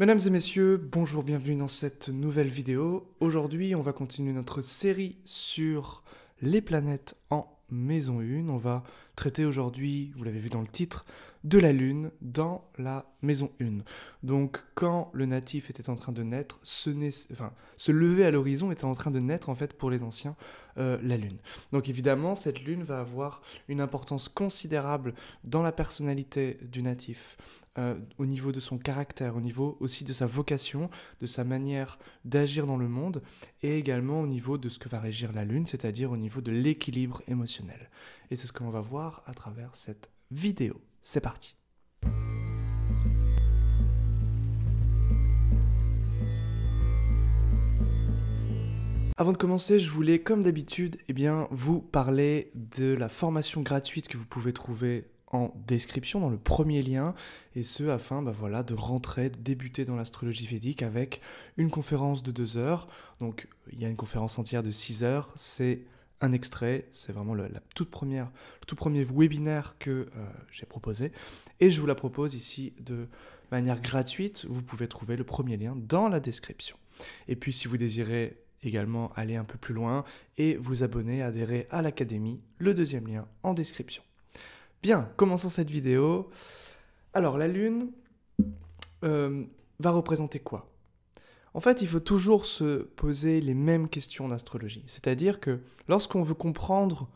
Mesdames et messieurs, bonjour, bienvenue dans cette nouvelle vidéo. Aujourd'hui, on va continuer notre série sur les planètes en maison 1. On va traiter aujourd'hui, vous l'avez vu dans le titre, de la Lune dans la maison 1. Donc, quand le natif était en train de naître, se lever à l'horizon était en train de naître, en fait, pour les anciens, la Lune. Donc, évidemment, cette Lune va avoir une importance considérable dans la personnalité du natif. Au niveau de son caractère, au niveau aussi de sa vocation, de sa manière d'agir dans le monde, et également au niveau de ce que va régir la Lune, c'est-à-dire au niveau de l'équilibre émotionnel. Et c'est ce que l'on va voir à travers cette vidéo. C'est parti! Avant de commencer, je voulais, comme d'habitude, vous parler de la formation gratuite que vous pouvez trouver en description, dans le premier lien, et ce afin de rentrer, de débuter dans l'astrologie védique avec une conférence de 2 heures. Donc il y a une conférence entière de 6 heures, c'est un extrait, c'est vraiment le tout premier webinaire que j'ai proposé, et je vous la propose ici de manière gratuite. Vous pouvez trouver le premier lien dans la description. Et puis si vous désirez également aller un peu plus loin et vous abonner, adhérer à l'académie, le deuxième lien en description. Bien, commençons cette vidéo. Alors, la Lune va représenter quoi? En fait, il faut toujours se poser les mêmes questions d'astrologie. C'est-à-dire que lorsqu'on veut comprendre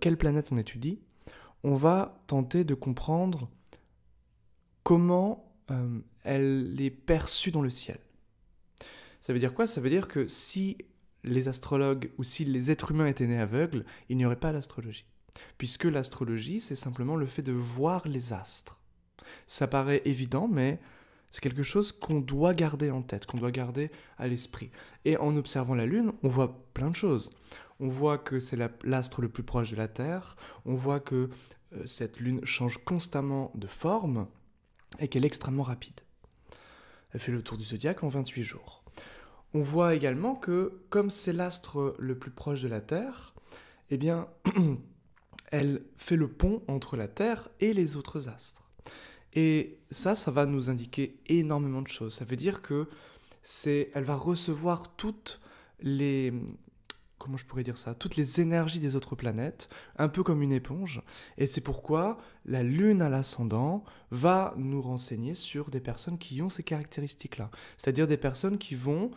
quelle planète on étudie, on va tenter de comprendre comment elle est perçue dans le ciel. Ça veut dire quoi? Ça veut dire que si les astrologues ou si les êtres humains étaient nés aveugles, il n'y aurait pas l'astrologie. Puisque l'astrologie, c'est simplement le fait de voir les astres. Ça paraît évident, mais c'est quelque chose qu'on doit garder en tête, qu'on doit garder à l'esprit. Et en observant la Lune, on voit plein de choses. On voit que c'est l'astre le plus proche de la Terre, on voit que cette Lune change constamment de forme et qu'elle est extrêmement rapide. Elle fait le tour du zodiaque en 28 jours. On voit également que, comme c'est l'astre le plus proche de la Terre, eh bien... elle fait le pont entre la Terre et les autres astres. Et ça va nous indiquer énormément de choses. Ça veut dire que elle va recevoir toutes les... comment je pourrais dire ça? Toutes les énergies des autres planètes, un peu comme une éponge. Et c'est pourquoi la Lune à l'ascendant va nous renseigner sur des personnes qui ont ces caractéristiques-là. C'est-à-dire des personnes qui vont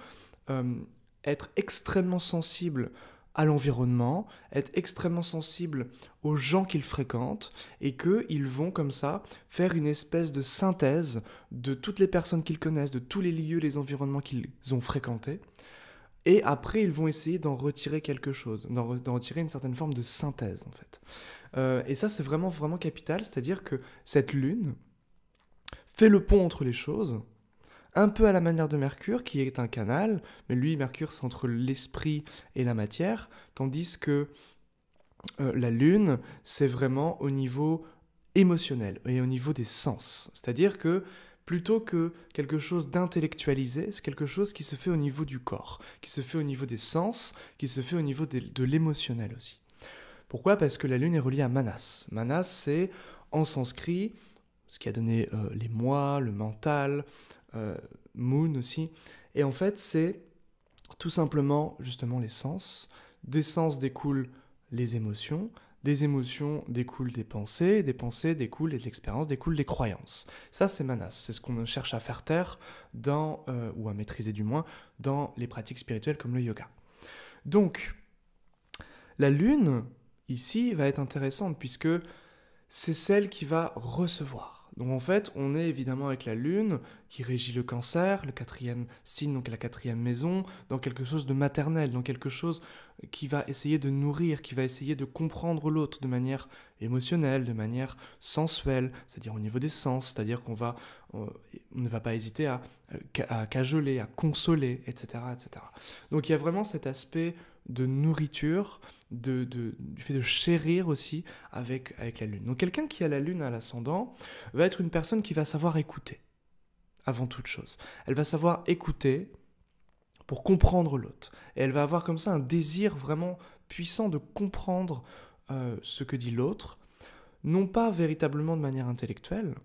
être extrêmement sensibles à l'environnement, être extrêmement sensible aux gens qu'ils fréquentent, et qu'ils vont comme ça faire une espèce de synthèse de toutes les personnes qu'ils connaissent, de tous les lieux, les environnements qu'ils ont fréquentés, et après ils vont essayer d'en retirer quelque chose, d'en retirer une certaine forme de synthèse en fait. Et ça c'est vraiment, vraiment capital, c'est-à-dire que cette Lune fait le pont entre les choses, un peu à la manière de Mercure, qui est un canal, mais lui, Mercure, c'est entre l'esprit et la matière, tandis que la Lune, c'est vraiment au niveau émotionnel et au niveau des sens. C'est-à-dire que, plutôt que quelque chose d'intellectualisé, c'est quelque chose qui se fait au niveau du corps, qui se fait au niveau des sens, qui se fait au niveau de l'émotionnel aussi. Pourquoi? Parce que la Lune est reliée à Manas. Manas, c'est, en sanskrit, ce qui a donné les mois, le mental... moon aussi, et en fait c'est tout simplement justement les sens. Des sens découlent les émotions, des émotions découlent des pensées découlent et de l'expérience découlent des croyances. Ça c'est Manas, c'est ce qu'on cherche à faire taire dans, ou à maîtriser du moins, dans les pratiques spirituelles comme le yoga. Donc la Lune ici va être intéressante puisque c'est celle qui va recevoir. Donc en fait, on est évidemment avec la Lune qui régit le Cancer, le 4e signe, donc la 4e maison, dans quelque chose de maternel, dans quelque chose qui va essayer de nourrir, qui va essayer de comprendre l'autre de manière émotionnelle, de manière sensuelle, c'est-à-dire au niveau des sens, c'est-à-dire qu'on va, on ne va pas hésiter à cajoler, à consoler, etc., etc. Donc il y a vraiment cet aspect de nourriture, du fait de chérir aussi avec la Lune. Donc quelqu'un qui a la Lune à l'ascendant va être une personne qui va savoir écouter, avant toute chose. Elle va savoir écouter pour comprendre l'autre. Et elle va avoir comme ça un désir vraiment puissant de comprendre ce que dit l'autre, non pas véritablement de manière intellectuelle,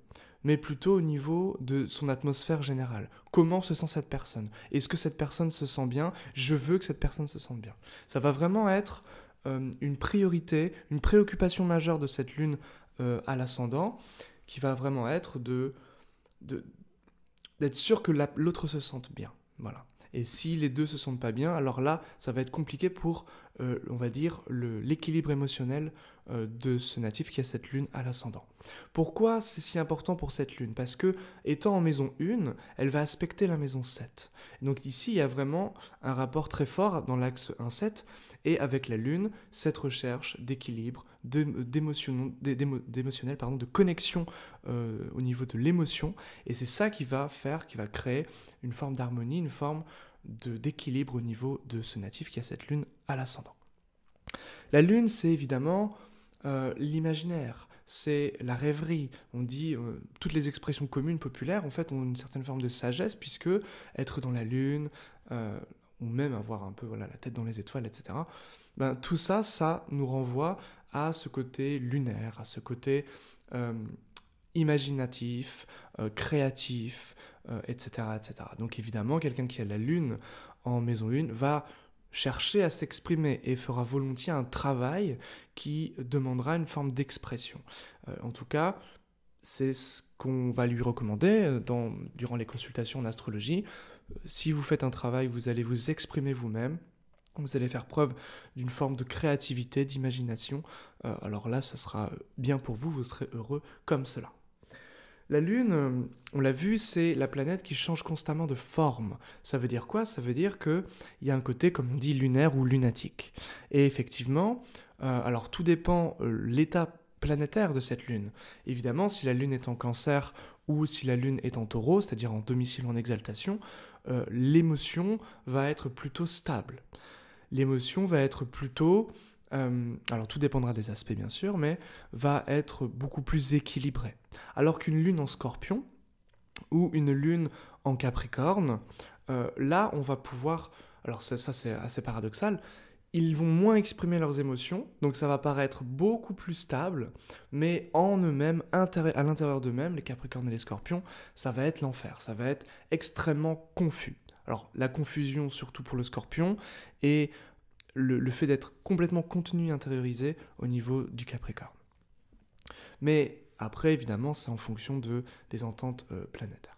mais plutôt au niveau de son atmosphère générale. Comment se sent cette personne? Est-ce que cette personne se sent bien? Je veux que cette personne se sente bien. Ça va vraiment être une priorité, une préoccupation majeure de cette lune à l'ascendant, qui va vraiment être d'être sûr que l'autre se sente bien. Voilà. Et si les deux se sentent pas bien, alors là, ça va être compliqué pour, on va dire, l'équilibre émotionnel de ce natif qui a cette lune à l'ascendant. Pourquoi c'est si important pour cette lune? Parce que, étant en maison 1, elle va aspecter la maison 7. Donc ici, il y a vraiment un rapport très fort dans l'axe 1-7, et avec la lune, cette recherche d'équilibre, d'émotionnel, pardon, de connexion au niveau de l'émotion, et c'est ça qui va faire, qui va créer une forme d'harmonie, une forme d'équilibre au niveau de ce natif qui a cette lune à l'ascendant. La lune, c'est évidemment l'imaginaire, c'est la rêverie. On dit toutes les expressions communes, populaires, en fait, ont une certaine forme de sagesse, puisque être dans la lune, ou même avoir un peu voilà, la tête dans les étoiles, etc., ben, tout ça, ça nous renvoie à ce côté lunaire, à ce côté imaginatif, créatif, etc., etc. Donc évidemment, quelqu'un qui a la lune en maison 1 va chercher à s'exprimer et fera volontiers un travail qui demandera une forme d'expression. En tout cas, c'est ce qu'on va lui recommander durant les consultations en astrologie. Si vous faites un travail, vous allez vous exprimer vous-même, vous allez faire preuve d'une forme de créativité, d'imagination. Alors là, ça sera bien pour vous, vous serez heureux comme cela. La Lune, on l'a vu, c'est la planète qui change constamment de forme. Ça veut dire quoi? Ça veut dire qu'il y a un côté, comme on dit, lunaire ou lunatique. Et effectivement, alors tout dépend l'état planétaire de cette Lune. Évidemment, si la Lune est en Cancer ou si la Lune est en Taureau, c'est-à-dire en domicile ou en exaltation, l'émotion va être plutôt stable. L'émotion va être plutôt, alors tout dépendra des aspects bien sûr, mais va être beaucoup plus équilibrée. Alors qu'une lune en Scorpion ou une lune en Capricorne, là on va pouvoir, alors ça c'est assez paradoxal, ils vont moins exprimer leurs émotions, donc ça va paraître beaucoup plus stable, mais en eux-mêmes, à l'intérieur d'eux-mêmes, les Capricornes et les Scorpions, ça va être l'enfer, ça va être extrêmement confus. Alors la confusion surtout pour le Scorpion et le fait d'être complètement contenu, intériorisé au niveau du Capricorne. Mais après, évidemment, c'est en fonction des ententes planétaires.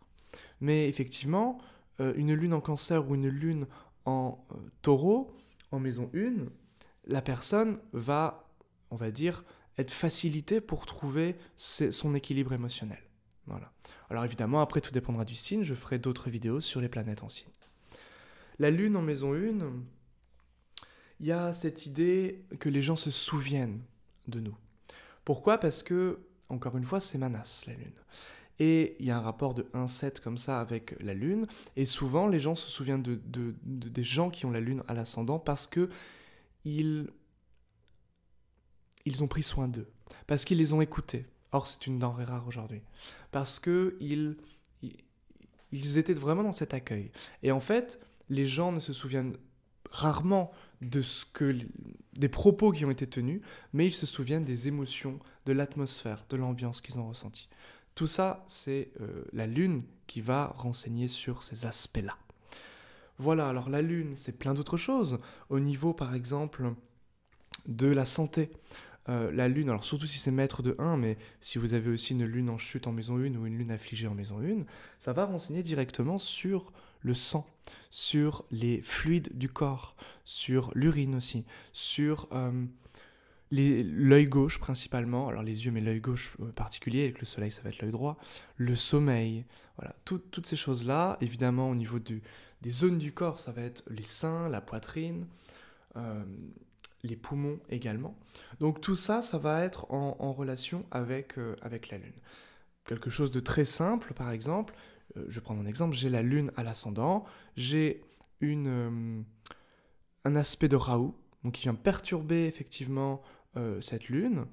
Mais effectivement, une lune en Cancer ou une lune en Taureau, en maison 1, la personne va, on va dire, être facilitée pour trouver son équilibre émotionnel. Voilà. Alors évidemment, après, tout dépendra du signe. Je ferai d'autres vidéos sur les planètes en signe. La lune en maison 1... il y a cette idée que les gens se souviennent de nous. Pourquoi? Parce que, encore une fois, c'est Manas, la Lune. Et il y a un rapport de 1-7 comme ça avec la Lune, et souvent les gens se souviennent des gens qui ont la Lune à l'ascendant parce que ils ont pris soin d'eux, parce qu'ils les ont écoutés. Or, c'est une denrée rare aujourd'hui. Parce qu'ils étaient vraiment dans cet accueil. Et en fait, les gens ne se souviennent rarement des propos qui ont été tenus, mais ils se souviennent des émotions, de l'atmosphère, de l'ambiance qu'ils ont ressentie. Tout ça, c'est la Lune qui va renseigner sur ces aspects-là. Voilà, alors la Lune, c'est plein d'autres choses. Au niveau, par exemple, de la santé. La Lune, alors surtout si c'est maître de 1, mais si vous avez aussi une Lune en chute en maison 1 ou une Lune affligée en maison 1, ça va renseigner directement sur le sang, sur les fluides du corps, sur l'urine aussi, sur l'œil gauche principalement, alors les yeux mais l'œil gauche en particulier, avec le soleil ça va être l'œil droit, le sommeil, voilà, toutes ces choses-là, évidemment au niveau des zones du corps ça va être les seins, la poitrine, les poumons également, donc tout ça, ça va être en relation avec la Lune. Quelque chose de très simple par exemple, je prends mon exemple, j'ai la Lune à l'ascendant, j'ai un aspect de Rahu, donc qui vient perturber effectivement cette Lune,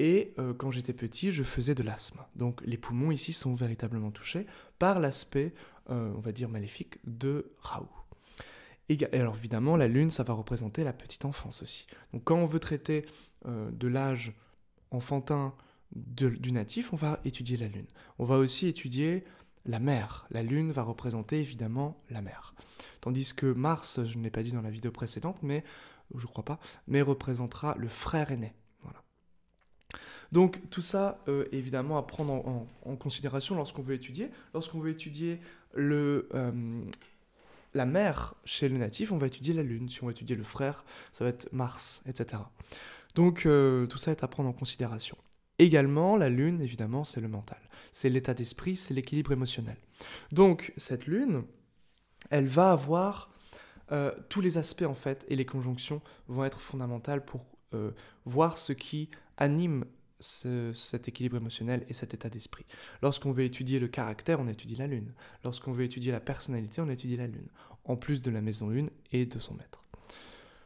et quand j'étais petit, je faisais de l'asthme. Donc les poumons ici sont véritablement touchés par l'aspect, on va dire, maléfique de Rahu. Et alors évidemment, la Lune, ça va représenter la petite enfance aussi. Donc quand on veut traiter de l'âge enfantin du natif, on va étudier la Lune. On va aussi étudier la mer. La Lune va représenter évidemment la mer. Tandis que Mars, je ne l'ai pas dit dans la vidéo précédente, mais je crois pas, mais représentera le frère aîné. Voilà. Donc tout ça, évidemment, à prendre en considération lorsqu'on veut étudier. Lorsqu'on veut étudier la mer chez le natif, on va étudier la Lune. Si on va étudier le frère, ça va être Mars, etc. Donc tout ça est à prendre en considération. Également, la Lune, évidemment, c'est le mental. C'est l'état d'esprit, c'est l'équilibre émotionnel. Donc, cette Lune, elle va avoir tous les aspects, en fait, et les conjonctions vont être fondamentales pour voir ce qui anime cet équilibre émotionnel et cet état d'esprit. Lorsqu'on veut étudier le caractère, on étudie la Lune. Lorsqu'on veut étudier la personnalité, on étudie la Lune, en plus de la maison Lune et de son maître.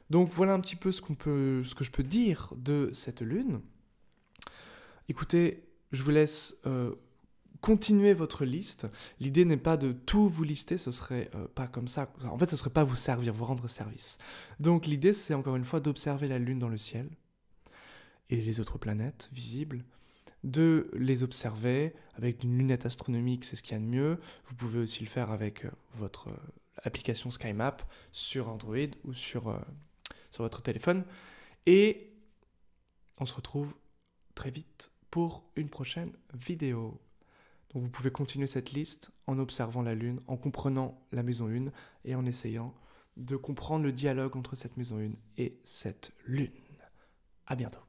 Donc, voilà un petit peu ce que je peux dire de cette Lune. Écoutez, je vous laisse continuer votre liste. L'idée n'est pas de tout vous lister, ce serait pas comme ça. En fait, ce serait pas vous servir, vous rendre service. Donc l'idée, c'est encore une fois d'observer la Lune dans le ciel et les autres planètes visibles, de les observer avec une lunette astronomique, c'est ce qu'il y a de mieux. Vous pouvez aussi le faire avec votre application SkyMap sur Android ou sur votre téléphone. Et on se retrouve très vite pour une prochaine vidéo. Donc vous pouvez continuer cette liste en observant la Lune, en comprenant la maison Lune et en essayant de comprendre le dialogue entre cette maison Lune et cette Lune. À bientôt.